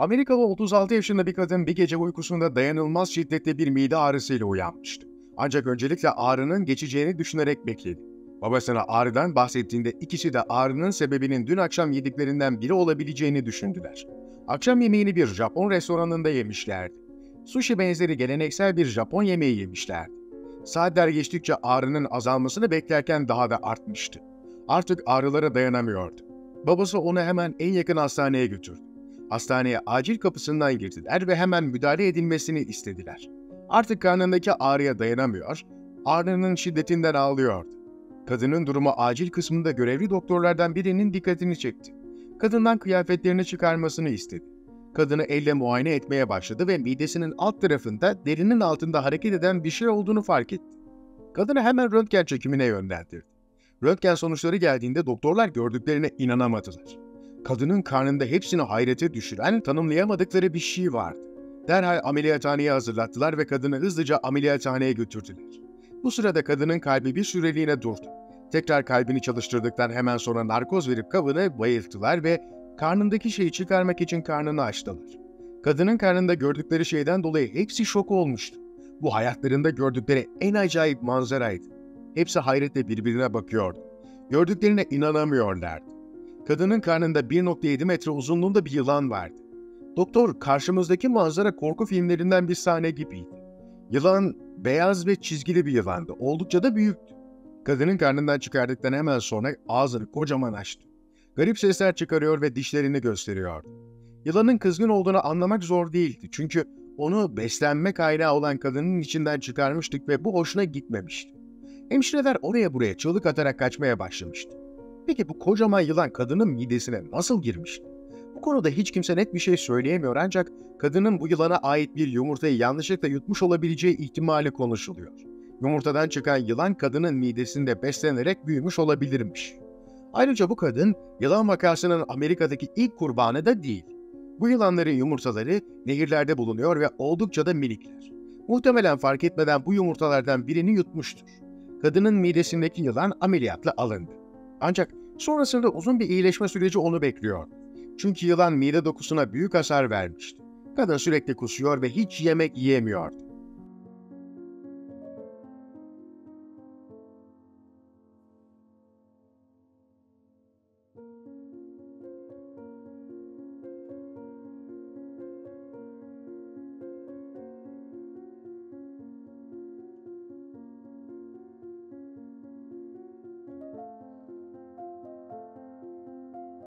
Amerikalı 36 yaşında bir kadın bir gece uykusunda dayanılmaz şiddetli bir mide ağrısıyla uyanmıştı. Ancak öncelikle ağrının geçeceğini düşünerek bekledi. Babasına ağrıdan bahsettiğinde ikisi de ağrının sebebinin dün akşam yediklerinden biri olabileceğini düşündüler. Akşam yemeğini bir Japon restoranında yemişlerdi. Sushi benzeri geleneksel bir Japon yemeği yemişlerdi. Saatler geçtikçe ağrının azalmasını beklerken daha da artmıştı. Artık ağrılara dayanamıyordu. Babası onu hemen en yakın hastaneye götürdü. Hastaneye acil kapısından girdiler ve hemen müdahale edilmesini istediler. Artık karnındaki ağrıya dayanamıyor, ağrının şiddetinden ağlıyordu. Kadının durumu acil kısmında görevli doktorlardan birinin dikkatini çekti. Kadından kıyafetlerini çıkarmasını istedi. Kadını elle muayene etmeye başladı ve midesinin alt tarafında derinin altında hareket eden bir şey olduğunu fark etti. Kadını hemen röntgen çekimine yönlendirdi. Röntgen sonuçları geldiğinde doktorlar gördüklerine inanamadılar. Kadının karnında hepsini hayrete düşüren, tanımlayamadıkları bir şey vardı. Derhal ameliyathaneye hazırlattılar ve kadını hızlıca ameliyathaneye götürdüler. Bu sırada kadının kalbi bir süreliğine durdu. Tekrar kalbini çalıştırdıktan hemen sonra narkoz verip kabını bayılttılar ve karnındaki şeyi çıkarmak için karnını açtılar. Kadının karnında gördükleri şeyden dolayı hepsi şok olmuştu. Bu hayatlarında gördükleri en acayip manzaraydı. Hepsi hayretle birbirine bakıyordu. Gördüklerine inanamıyorlardı. Kadının karnında 1,7 metre uzunluğunda bir yılan vardı. Doktor, karşımızdaki manzara korku filmlerinden bir sahne gibiydi. Yılan beyaz ve çizgili bir yılandı. Oldukça da büyüktü. Kadının karnından çıkardıktan hemen sonra ağzını kocaman açtı. Garip sesler çıkarıyor ve dişlerini gösteriyordu. Yılanın kızgın olduğunu anlamak zor değildi. Çünkü onu beslenme kaynağı olan kadının içinden çıkarmıştık ve bu hoşuna gitmemişti. Hemşireler oraya buraya çığlık atarak kaçmaya başlamıştı. Peki bu kocaman yılan kadının midesine nasıl girmişti? Bu konuda hiç kimse net bir şey söyleyemiyor, ancak kadının bu yılana ait bir yumurtayı yanlışlıkla yutmuş olabileceği ihtimali konuşuluyor. Yumurtadan çıkan yılan kadının midesinde beslenerek büyümüş olabilirmiş. Ayrıca bu kadın yılan vakasının Amerika'daki ilk kurbanı da değil. Bu yılanların yumurtaları nehirlerde bulunuyor ve oldukça da minikler. Muhtemelen fark etmeden bu yumurtalardan birini yutmuştur. Kadının midesindeki yılan ameliyatla alındı. Ancak sonrasında uzun bir iyileşme süreci onu bekliyor. Çünkü yılan mide dokusuna büyük hasar vermişti. Kadın sürekli kusuyor ve hiç yemek yiyemiyordu.